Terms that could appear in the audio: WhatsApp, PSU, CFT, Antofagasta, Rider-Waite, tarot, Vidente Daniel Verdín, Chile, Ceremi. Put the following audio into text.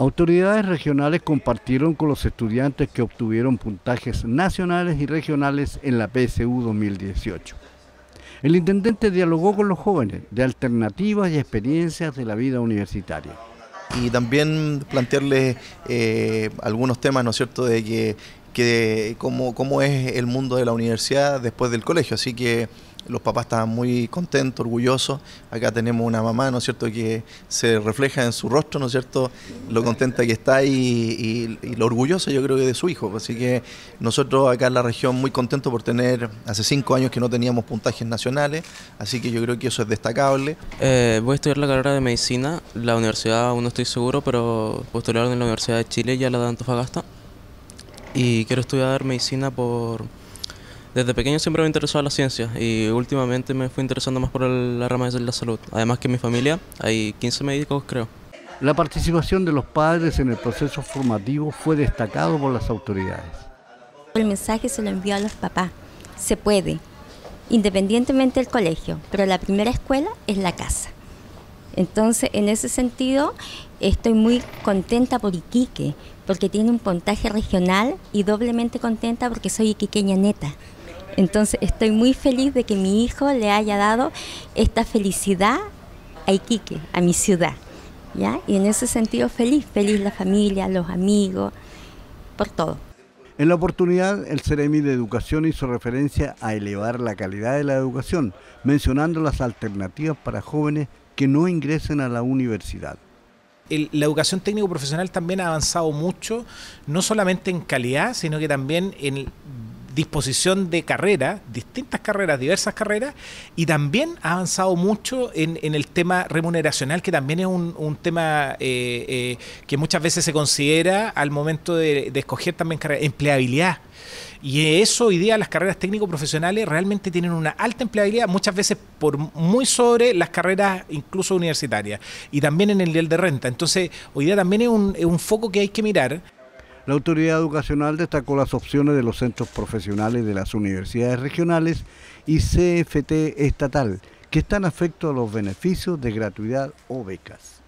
Autoridades regionales compartieron con los estudiantes que obtuvieron puntajes nacionales y regionales en la PSU 2018. El intendente dialogó con los jóvenes de alternativas y experiencias de la vida universitaria. Y también plantearles algunos temas, ¿no es cierto?, de que cómo es el mundo de la universidad después del colegio, así que los papás estaban muy contentos, orgullosos. Acá tenemos una mamá, ¿no es cierto?, que se refleja en su rostro, ¿no es cierto?, lo contenta que está y lo orgullosa, yo creo, que de su hijo. Así que nosotros acá en la región muy contentos por tener, hace 5 años que no teníamos puntajes nacionales, así que yo creo que eso es destacable. Voy a estudiar la carrera de medicina, la universidad aún no estoy seguro, pero postularon en la Universidad de Chile, ya la de Antofagasta, y quiero estudiar medicina por... Desde pequeño siempre me interesaba la ciencia y últimamente me fui interesando más por la rama de la salud. Además que en mi familia hay 15 médicos, creo. La participación de los padres en el proceso formativo fue destacado por las autoridades. El mensaje se lo envió a los papás. Se puede, independientemente del colegio, pero la primera escuela es la casa. Entonces, en ese sentido, estoy muy contenta por Iquique, porque tiene un puntaje regional, y doblemente contenta porque soy iquiqueña neta. Entonces estoy muy feliz de que mi hijo le haya dado esta felicidad a Iquique, a mi ciudad, ¿ya? Y en ese sentido feliz la familia, los amigos, por todo. En la oportunidad, el Ceremi de Educación hizo referencia a elevar la calidad de la educación, mencionando las alternativas para jóvenes que no ingresen a la universidad. La educación técnico-profesional también ha avanzado mucho, no solamente en calidad, sino que también en disposición de carreras, distintas carreras, diversas carreras, y también ha avanzado mucho en el tema remuneracional, que también es un tema que muchas veces se considera al momento de escoger también carreras, empleabilidad. Y eso hoy día las carreras técnico-profesionales realmente tienen una alta empleabilidad, muchas veces por muy sobre las carreras incluso universitarias, y también en el nivel de renta. Entonces hoy día también es un foco que hay que mirar. La autoridad educacional destacó las opciones de los centros profesionales de las universidades regionales y CFT estatal, que están afectos a los beneficios de gratuidad o becas.